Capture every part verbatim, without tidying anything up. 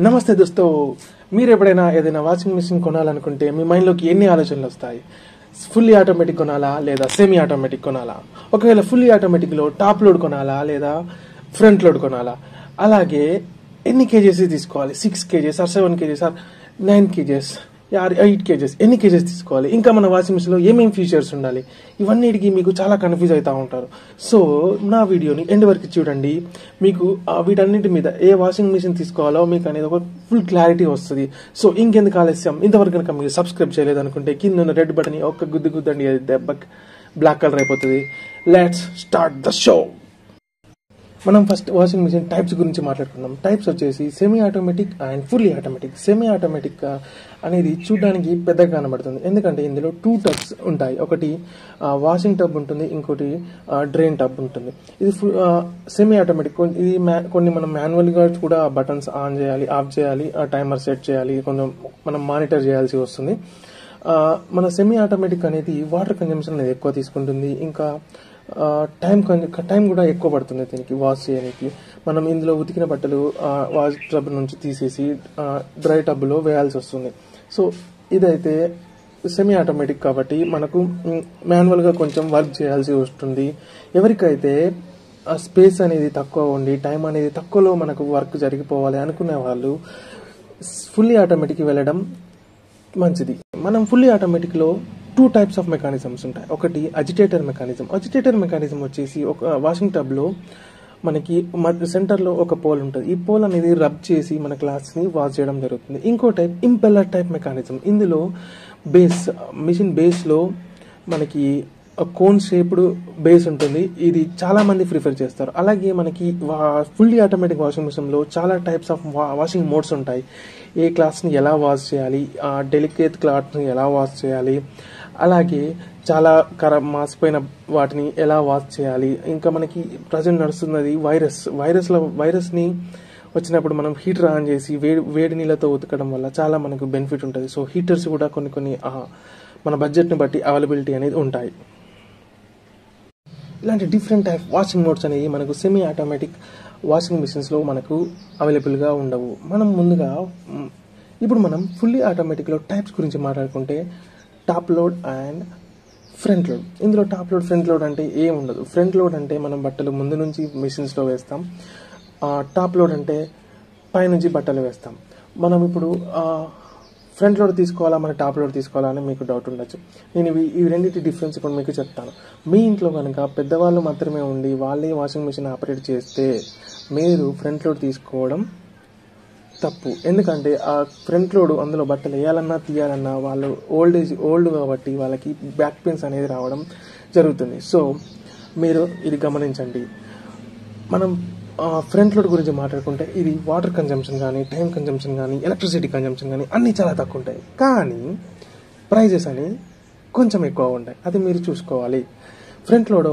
नमस्ते दोस्तों, మీరు ఎప్పుడైనా ఏదైనా వాషింగ్ మెషిన్ కొనాలనుకుంటే మీ మైండ్ లోకి ఎన్ని ఆలోచనలు వస్తాయి? ఫుల్లీ ఆటోమేటిక్ కొనాలా లేదా సెమీ ఆటోమేటిక్ కొనాలా? ఒకవేళ ఫుల్లీ ఆటోమేటిక్ లో టాప్ లోడ్ కొనాలా లేదా ఫ్రంట్ లోడ్ కొనాలా? అలాగే ఎన్ని కేజీస్ తీసుకోవాలి? Six KGs or seven KGs or nine KGs or eight KGs ఎన్ని కేజీస్ తీసుకోవాలి? ఇంకా మన వాషింగ్ మెషిన్లో ఏమేమి ఫీచర్స్ ఉండాలి? ఇవన్నిటికీ మీకు చాలా కన్ఫ్యూజ్ అవుతూ ఉంటారు. సో నా వీడియోని ఎండ్ వరకు చూడండి, మీకు వీటన్నిటి మీద ఏ వాషింగ్ మెషిన్ తీసుకోవాలో మీకు అనేది ఒక ఫుల్ క్లారిటీ వస్తుంది. సో ఇంకెందుకు ఆలస్యం, ఇంతవరకు కనుక మీరు సబ్స్క్రైబ్ చేయలేదనుకుంటే కింద ఉన్న రెడ్ బటన్ ఒక్క గుద్దు గుద్దండి, దెబ్బ బ్లాక్ కలర్ అయిపోతుంది. Let's start the show. మనం ఫస్ట్ వాషింగ్ మెషిన్ టైప్స్ గురించి మాట్లాడుకుందాం. టైప్స్ వచ్చేసి semi automatic and fully automatic. Semi automatic అనేది చూడడానికి పెద్దగా కనబడుతుంది, ఎందుకంటే ఇందులో టూ టబ్స్ ఉంటాయి. ఒకటి వాషింగ్ టబ్ ఉంటుంది, ఇంకోటి డ్రైన్ టబ్ ఉంటుంది. ఇది సెమీ ఆటోమేటిక్. ఇది కొన్ని మనం మాన్యువల్గా కూడా బటన్స్ ఆన్ చేయాలి, ఆఫ్ చేయాలి, టైమర్ సెట్ చేయాలి, కొంచెం మనం మానిటర్ చేయాల్సి వస్తుంది. మన సెమీ ఆటోమేటిక్ అనేది వాటర్ కన్జంప్షన్ అనేది ఎక్కువ తీసుకుంటుంది, ఇంకా టైం టైం కూడా ఎక్కువ పడుతుంది దీనికి వాష్ చేయడానికి. మనం ఇందులో ఉతికిన బట్టలు వాష్ టబ్ నుంచి తీసేసి డ్రై టబ్లో వేయాల్సి వస్తుంది. సో ఇదైతే సెమీ ఆటోమేటిక్ కాబట్టి మనకు మాన్యువల్గా కొంచెం వర్క్ చేయాల్సి వస్తుంది. ఎవరికైతే స్పేస్ అనేది తక్కువ ఉండి టైం అనేది తక్కువలో మనకు వర్క్ జరిగిపోవాలి అనుకునే వాళ్ళు ఫుల్లీ ఆటోమేటిక్కి వెళ్ళడం మంచిది. మనం ఫుల్లీ ఆటోమేటిక్లో టూ టైప్స్ ఆఫ్ మెకానిజమ్స్ ఉంటాయి. ఒకటి అజిటేటర్ మెకానిజం. అజిటేటర్ మెకానిజం వచ్చేసి ఒక వాషింగ్ టబ్లో మనకి సెంటర్లో ఒక పోల్ ఉంటుంది. ఈ పోల్ అనేది రబ్ చేసి మన క్లాత్స్ని వాష్ చేయడం జరుగుతుంది. ఇంకో టైప్ ఇంపెల్లర్ టైప్ మెకానిజం. ఇందులో బేస్ మిషన్ బేస్లో మనకి కోన్ షేప్డ్ బేస్ ఉంటుంది. ఇది చాలా మంది ప్రిఫర్ చేస్తారు. అలాగే మనకి ఫుల్లీ ఆటోమేటిక్ వాషింగ్ మిషన్లో చాలా టైప్స్ ఆఫ్ వాషింగ్ మోడ్స్ ఉంటాయి. ఏ క్లాత్స్ని ఎలా వాష్ చేయాలి, డెలికేట్ క్లాత్స్ని ఎలా వాష్ చేయాలి, అలాగే చాలా కర మాసిపోయిన వాటిని ఎలా వాష్ చేయాలి, ఇంకా మనకి ప్రజెంట్ నడుస్తున్నది వైరస్ వైరస్ల వైరస్ని వచ్చినప్పుడు మనం హీటర్ ఆన్ చేసి వేడి వేడి నీళ్ళతో ఉతకడం వల్ల చాలా మనకు బెనిఫిట్ ఉంటుంది. సో హీటర్స్ కూడా కొన్ని కొన్ని మన బడ్జెట్ని బట్టి అవైలబిలిటీ అనేది ఉంటాయి. ఇలాంటి డిఫరెంట్ టైప్ వాషింగ్ మోడ్స్ అనేవి మనకు సెమీ ఆటోమేటిక్ వాషింగ్ మిషన్స్లో మనకు అవైలబుల్గా ఉండవు. మనం ముందుగా ఇప్పుడు మనం ఫుల్లీ ఆటోమేటిక్లో టైప్స్ గురించి మాట్లాడుకుంటే top load and front load. ఇందులో టాప్ లోడ్ ఫ్రంట్ లోడ్ అంటే ఏం ఉండదు. ఫ్రంట్ లోడ్ అంటే మనం బట్టలు ముందు నుంచి మిషన్స్లో వేస్తాం. టాప్ లోడ్ అంటే పైనుంచి బట్టలు వేస్తాం. మనం ఇప్పుడు ఫ్రంట్ లోడ్ తీసుకోవాలా మన టాప్ లోడ్ తీసుకోవాలా అని మీకు డౌట్ ఉండొచ్చు. నేను ఇవి ఈ రెండింటి డిఫరెన్స్ ఇప్పుడు మీకు చెప్తాను. మీ ఇంట్లో కనుక పెద్దవాళ్ళు మాత్రమే ఉండి వాళ్ళే వాషింగ్ మిషన్ ఆపరేట్ చేస్తే మీరు ఫ్రంట్ లోడ్ తీసుకోవడం తప్పు. ఎందుకంటే ఆ ఫ్రంట్ లోడ్ అందులో బట్టలు వేయాలన్నా తీయాలన్నా వాళ్ళు ఓల్డ్ ఏజ్ ఓల్డ్ కాబట్టి వాళ్ళకి బ్యాక్ పెయిన్స్ అనేది రావడం జరుగుతుంది. సో మీరు ఇది గమనించండి. మనం ఫ్రంట్ లోడ్ గురించి మాట్లాడుకుంటే ఇది వాటర్ కన్జంప్షన్ కానీ టైం కన్జంప్షన్ కానీ ఎలక్ట్రిసిటీ కన్జంప్షన్ కానీ అన్నీ చాలా తక్కువ ఉంటాయి, కానీ ప్రైజెస్ అని కొంచెం ఎక్కువ ఉంటాయి. అది మీరు చూసుకోవాలి. ఫ్రంట్ లోడ్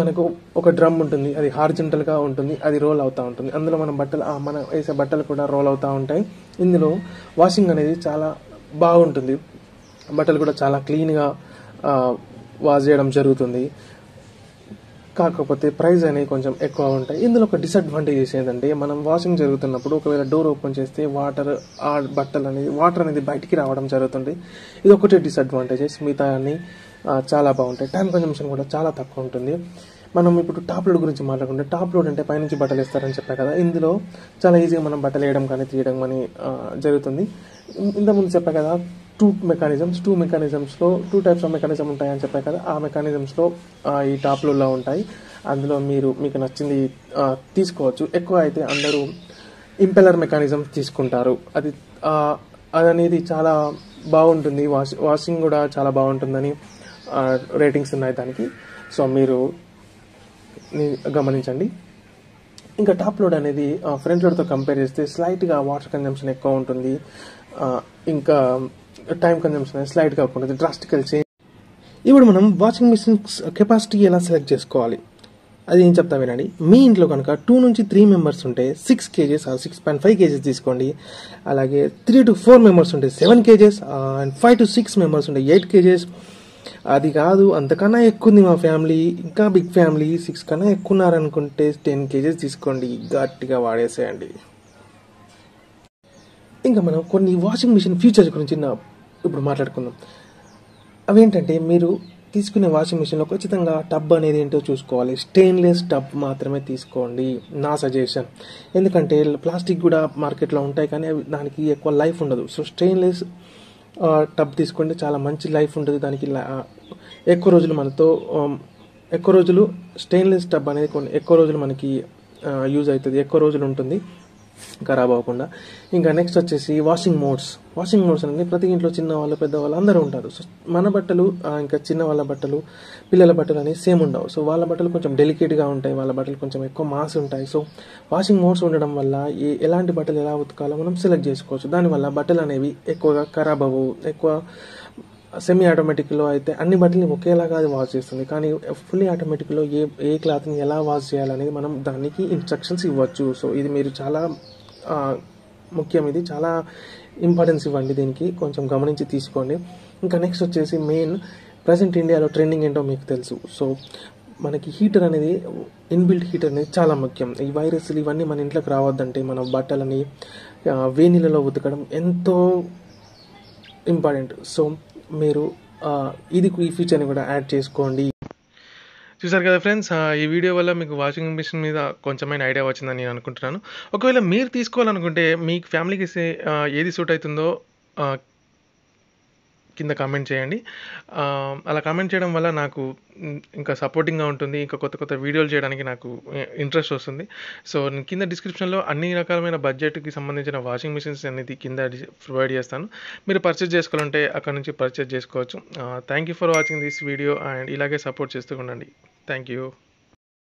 మనకు ఒక డ్రమ్ ఉంటుంది, అది హార్జెంటల్గా ఉంటుంది, అది రోల్ అవుతూ ఉంటుంది. అందులో మనం బట్టలు మనం వేసే బట్టలు కూడా రోల్ అవుతూ ఉంటాయి. ఇందులో వాషింగ్ అనేది చాలా బాగుంటుంది, బట్టలు కూడా చాలా క్లీన్గా వాష్ చేయడం జరుగుతుంది. కాకపోతే ప్రైస్ అనేవి కొంచెం ఎక్కువ ఉంటాయి. ఇందులో ఒక డిసడ్వాంటేజెస్ ఏంటంటే మనం వాషింగ్ జరుగుతున్నప్పుడు ఒకవేళ డోర్ ఓపెన్ చేస్తే వాటర్ ఆ బట్టలు అనేది వాటర్ అనేది బయటికి రావడం జరుగుతుంది. ఇది ఒకటే డిసడ్వాంటేజెస్, మిగతా అన్ని చాలా బాగుంటాయి. టైం కన్జంప్షన్ కూడా చాలా తక్కువ ఉంటుంది. మనం ఇప్పుడు టాప్ లోడ్ గురించి మాట్లాడుకుంటే టాప్ లోడ్ అంటే పైనుంచి బట్టలు వేస్తారని చెప్పాను కదా, ఇందులో చాలా ఈజీగా మనం బట్టలు వేయడం కానీ తీయడం కానీ జరుగుతుంది. ఇంతకుముందు చెప్పాను కదా టూ మెకానిజమ్స్ టూ మెకానిజమ్స్లో టూ టైప్స్ ఆఫ్ మెకానిజం ఉంటాయని చెప్పాను కదా, ఆ మెకానిజమ్స్లో ఈ టాప్ లోడ్లో ఉంటాయి. అందులో మీరు మీకు నచ్చింది తీసుకోవచ్చు. ఎక్కువ అయితే అందరూ ఇంపెల్లర్ మెకానిజం తీసుకుంటారు. అది అది అనేది చాలా బాగుంటుంది, వాష్ వాషింగ్ కూడా చాలా బాగుంటుందని రేటింగ్స్ ఉన్నాయి దానికి. సో మీరు గమనించండి. ఇంకా టాప్ లోడ్ అనేది ఫ్రంట్ లోడ్తో కంపేర్ చేస్తే స్లైట్గా వాటర్ కన్జంప్షన్ ఎక్కువ ఉంటుంది, ఇంకా టైం కన్జంప్షన్ అనేది స్లైట్గా ఎక్కువ ఉంటుంది. Drastical change. ఇప్పుడు మనం వాషింగ్ మిషన్ కెపాసిటీ ఎలా సెలెక్ట్ చేసుకోవాలి అది ఏం చెప్తా వినండి. మీ ఇంట్లో కనుక టూ నుంచి త్రీ మెంబర్స్ ఉంటే six KGs or six point five KGs తీసుకోండి. అలాగే త్రీ టు ఫోర్ మెంబర్స్ ఉంటే seven KGs and five to six members ఉంటే ఎయిట్ కేజెస్. అది కాదు అంతకన్నా ఎక్కువ ఉంది మా ఫ్యామిలీ, ఇంకా బిగ్ ఫ్యామిలీ, సిక్స్ కన్నా ఎక్కువ ఉన్నారనుకుంటే టెన్ కేజెస్ తీసుకోండి, గట్టిగా వాడేసేయండి. ఇంకా మనం కొన్ని వాషింగ్ మిషన్ ఫీచర్స్ గురించి నా ఇప్పుడు మాట్లాడుకుందాం. అవేంటంటే మీరు తీసుకునే వాషింగ్ మిషన్లో ఖచ్చితంగా టబ్ అనేది ఏంటో చూసుకోవాలి. స్టెయిన్లెస్ టబ్ మాత్రమే తీసుకోండి, నా సజెషన్. ఎందుకంటే ప్లాస్టిక్ కూడా మార్కెట్లో ఉంటాయి కానీ దానికి ఎక్కువ లైఫ్ ఉండదు. సో స్టెయిన్లెస్ టబ్ తీసుకుంటే చాలా మంచి లైఫ్ ఉంటుంది దానికి. ఎక్కువ రోజులు మనతో ఎక్కువ రోజులు స్టెయిన్లెస్ టబ్ అనేది కొన్ని ఎక్కువ రోజులు మనకి యూజ్ అవుతుంది, ఎక్కువ రోజులు ఉంటుంది ఖరాబ్ అవ్వకుండా. ఇంకా నెక్స్ట్ వచ్చేసి వాషింగ్ మోడ్స్. వాషింగ్ మోడ్స్ అనేది ప్రతి ఇంట్లో చిన్న వాళ్ళు పెద్దవాళ్ళు అందరూ ఉంటారు. సో మన బట్టలు ఇంకా చిన్న వాళ్ళ బట్టలు పిల్లల బట్టలు అనేవి సేమ్ ఉండవు. సో వాళ్ళ బట్టలు కొంచెం డెలికేట్గా ఉంటాయి, వాళ్ళ బట్టలు కొంచెం ఎక్కువ మాస్ ఉంటాయి. సో వాషింగ్ మోడ్స్ ఉండడం వల్ల ఏ ఎలాంటి బట్టలు ఎలా ఉతకాలో మనం సెలెక్ట్ చేసుకోవచ్చు. దానివల్ల బట్టలు అనేవి ఎక్కువగా ఖరాబ్ అవ్వవు. ఎక్కువ సెమీ ఆటోమేటిక్లో అయితే అన్ని బట్టలని ఒకేలాగా అది వాష్ చేస్తుంది, కానీ ఫుల్లీ ఆటోమేటిక్లో ఏ ఏ క్లాత్ని ఎలా వాష్ చేయాలనేది మనం దానికి ఇన్స్ట్రక్షన్స్ ఇవ్వచ్చు. సో ఇది మీరు చాలా ముఖ్యం, ఇది చాలా ఇంపార్టెన్స్ ఇవ్వండి, దీనికి కొంచెం గమనించి తీసుకోండి. ఇంకా నెక్స్ట్ వచ్చేసి మెయిన్ ప్రజెంట్ ఇండియాలో ట్రెండింగ్ ఏంటో మీకు తెలుసు. సో మనకి హీటర్ అనేది ఇన్బిల్ట్ హీటర్ అనేది చాలా ముఖ్యం. ఈ వైరస్లు ఇవన్నీ మన ఇంట్లోకి రావద్దంటే మన బట్టలని వేనీళ్ళలో ఉతకడం ఎంతో ఇంపార్టెంట్. సో మీరు ఇది ఈ ఫీచర్ని కూడా యాడ్ చేసుకోండి. చూసారు కదా ఫ్రెండ్స్, ఈ వీడియో వల్ల మీకు వాషింగ్ మిషన్ మీద కొంచెమైన ఐడియా వచ్చిందని నేను అనుకుంటున్నాను. ఒకవేళ మీరు తీసుకోవాలనుకుంటే మీ ఫ్యామిలీకి ఏది సూట్ అవుతుందో కింద కామెంట్ చేయండి. అలా కామెంట్ చేయడం వల్ల నాకు ఇంకా సపోర్టింగ్గా ఉంటుంది, ఇంకా కొత్త కొత్త వీడియోలు చేయడానికి నాకు ఇంట్రెస్ట్ వస్తుంది. సో నేను కింద డిస్క్రిప్షన్లో అన్ని రకాలమైన బడ్జెట్కి సంబంధించిన వాషింగ్ మిషన్స్ అనేది కింద ప్రొవైడ్ చేస్తాను. మీరు పర్చేజ్ చేసుకోవాలంటే అక్కడ నుంచి పర్చేజ్ చేసుకోవచ్చు. Thank you for watching this video and ఇలాగే సపోర్ట్ చేస్తూ ఉండండి. Thank you.